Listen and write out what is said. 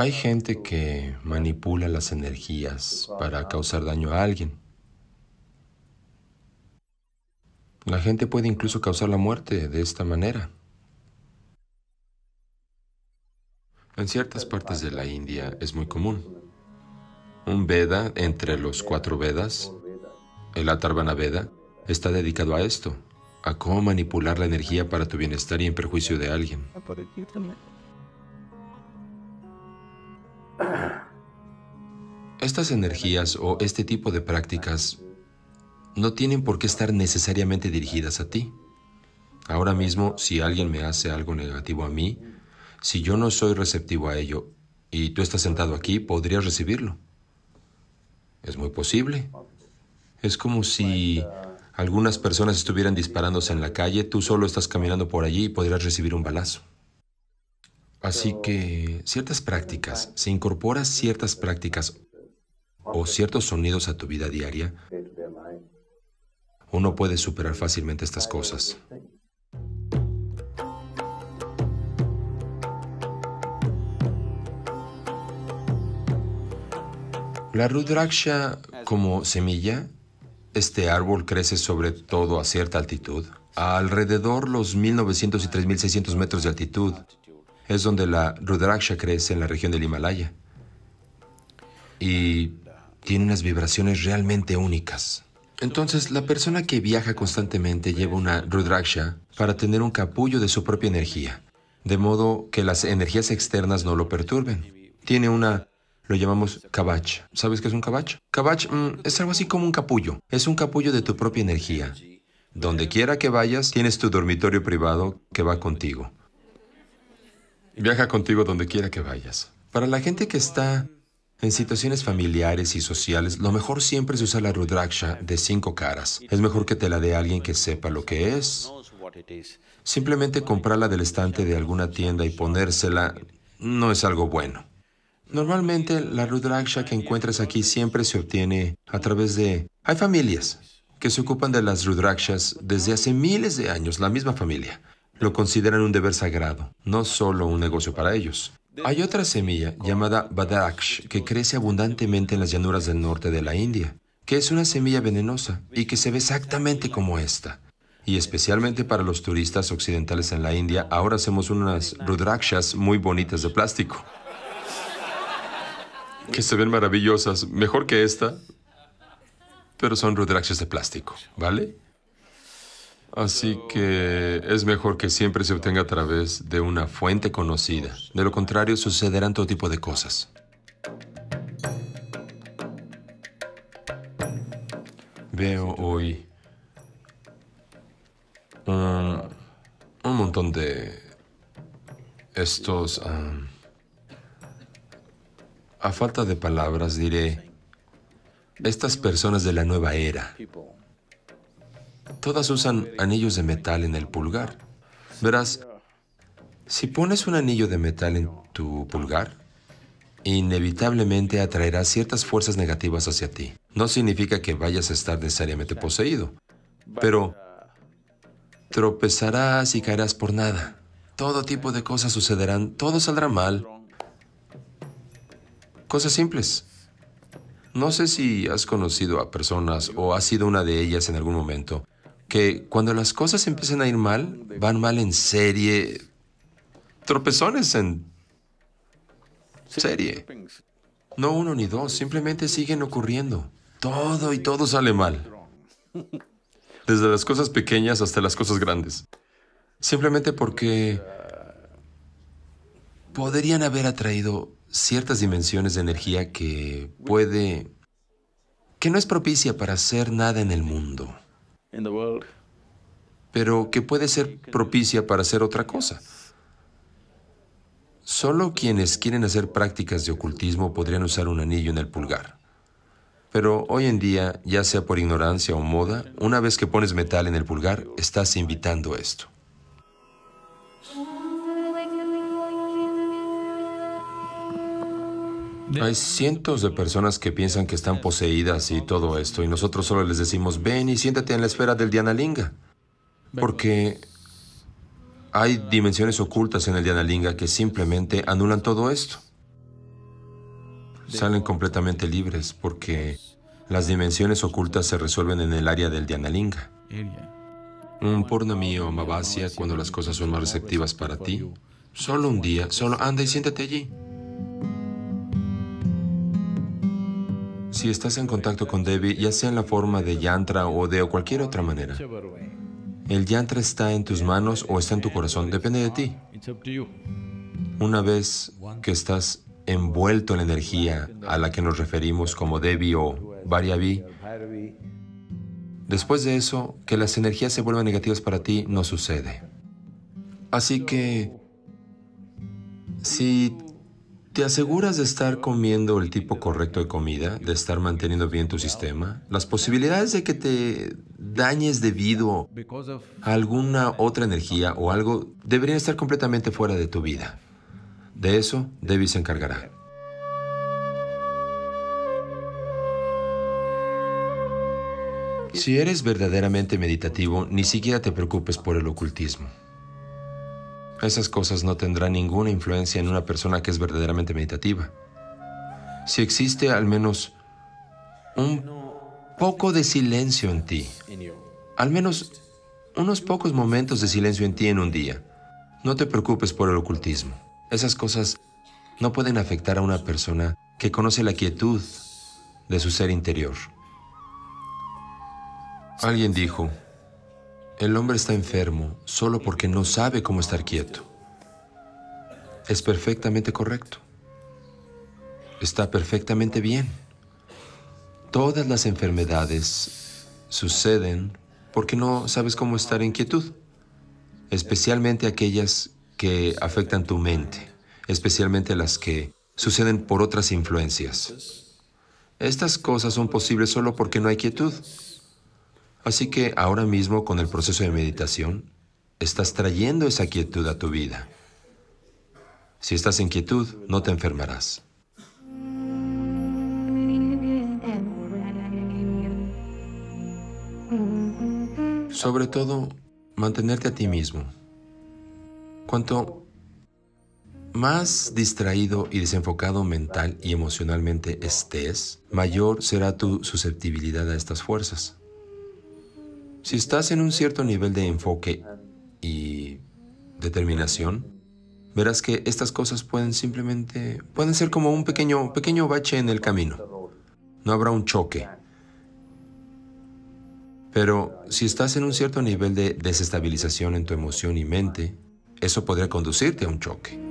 Hay gente que manipula las energías para causar daño a alguien. La gente puede incluso causar la muerte de esta manera. En ciertas partes de la India es muy común. Un Veda, entre los 4 Vedas, el Atharvana Veda, está dedicado a esto, a cómo manipular la energía para tu bienestar y en perjuicio de alguien. Estas energías o este tipo de prácticas no tienen por qué estar necesariamente dirigidas a ti. Ahora mismo, si alguien me hace algo negativo a mí, si yo no soy receptivo a ello y tú estás sentado aquí, podrías recibirlo. Es muy posible. Es como si algunas personas estuvieran disparándose en la calle, tú solo estás caminando por allí y podrías recibir un balazo. Así que ciertas prácticas, si incorporas ciertas prácticas o ciertos sonidos a tu vida diaria, uno puede superar fácilmente estas cosas. La Rudraksha, como semilla, este árbol crece sobre todo a cierta altitud. A alrededor los 1900 y 3600 metros de altitud es donde la Rudraksha crece en la región del Himalaya. Y tiene unas vibraciones realmente únicas. Entonces, la persona que viaja constantemente lleva una Rudraksha para tener un capullo de su propia energía, de modo que las energías externas no lo perturben. Tiene una... Lo llamamos kavach. ¿Sabes qué es un kavach? Kavach es algo así como un capullo. Es un capullo de tu propia energía. Donde quiera que vayas, tienes tu dormitorio privado que va contigo. Viaja contigo donde quiera que vayas. Para la gente que está en situaciones familiares y sociales, lo mejor siempre es usar la Rudraksha de 5 caras. Es mejor que te la dé alguien que sepa lo que es. Simplemente comprarla del estante de alguna tienda y ponérsela no es algo bueno. Normalmente, la Rudraksha que encuentras aquí siempre se obtiene a través de... Hay familias que se ocupan de las Rudrakshas desde hace miles de años, la misma familia. Lo consideran un deber sagrado, no solo un negocio para ellos. Hay otra semilla llamada Bhairaví que crece abundantemente en las llanuras del norte de la India, que es una semilla venenosa y que se ve exactamente como esta. Y especialmente para los turistas occidentales en la India, ahora hacemos unas Rudrakshas muy bonitas de plástico, que se ven maravillosas, mejor que esta, pero son Rudrakshas de plástico, ¿vale? Así que es mejor que siempre se obtenga a través de una fuente conocida. De lo contrario, sucederán todo tipo de cosas. Veo hoy un montón de estos... A falta de palabras diré, estas personas de la nueva era, todas usan anillos de metal en el pulgar. Verás, si pones un anillo de metal en tu pulgar, inevitablemente atraerás ciertas fuerzas negativas hacia ti. No significa que vayas a estar necesariamente poseído, pero tropezarás y caerás por nada. Todo tipo de cosas sucederán, todo saldrá mal. Cosas simples. No sé si has conocido a personas o has sido una de ellas en algún momento, que cuando las cosas empiezan a ir mal, van mal en serie. Tropezones en serie. No 1 ni 2, simplemente siguen ocurriendo. Todo y todo sale mal. Desde las cosas pequeñas hasta las cosas grandes. Simplemente porque podrían haber atraído ciertas dimensiones de energía que no es propicia para hacer nada en el mundo, pero que puede ser propicia para hacer otra cosa. Solo quienes quieren hacer prácticas de ocultismo podrían usar un anillo en el pulgar. Pero hoy en día, ya sea por ignorancia o moda, una vez que pones metal en el pulgar, estás invitando esto. Hay cientos de personas que piensan que están poseídas y todo esto, y nosotros solo les decimos, ven y siéntate en la esfera del Dhyanalinga, porque hay dimensiones ocultas en el Dhyanalinga que simplemente anulan todo esto. salen completamente libres porque las dimensiones ocultas se resuelven en el área del Dhyanalinga. Un purnami o amavasya, cuando las cosas son más receptivas para ti, solo un día, solo anda y siéntate allí. Si estás en contacto con Devi, ya sea en la forma de yantra o de cualquier otra manera, el yantra está en tus manos o está en tu corazón, depende de ti. Una vez que estás envuelto en la energía a la que nos referimos como Devi o Bhairaví, después de eso, que las energías se vuelvan negativas para ti no sucede. Así que, si te aseguras de estar comiendo el tipo correcto de comida, de estar manteniendo bien tu sistema, las posibilidades de que te dañes debido a alguna otra energía o algo deberían estar completamente fuera de tu vida. De eso, Devi se encargará. Si eres verdaderamente meditativo, ni siquiera te preocupes por el ocultismo. Esas cosas no tendrán ninguna influencia en una persona que es verdaderamente meditativa. Si existe al menos un poco de silencio en ti, al menos unos pocos momentos de silencio en ti en un día, no te preocupes por el ocultismo. Esas cosas no pueden afectar a una persona que conoce la quietud de su ser interior. Alguien dijo, el hombre está enfermo solo porque no sabe cómo estar quieto. Es perfectamente correcto. Está perfectamente bien. Todas las enfermedades suceden porque no sabes cómo estar en quietud, especialmente aquellas que afectan tu mente, especialmente las que suceden por otras influencias. Estas cosas son posibles solo porque no hay quietud. Así que ahora mismo, con el proceso de meditación, estás trayendo esa quietud a tu vida. Si estás en quietud, no te enfermarás. Sobre todo, mantenerte a ti mismo. Cuanto más distraído y desenfocado mental y emocionalmente estés, mayor será tu susceptibilidad a estas fuerzas. Si estás en un cierto nivel de enfoque y determinación, verás que estas cosas pueden ser como un pequeño bache en el camino. No habrá un choque. Pero si estás en un cierto nivel de desestabilización en tu emoción y mente, eso podría conducirte a un choque.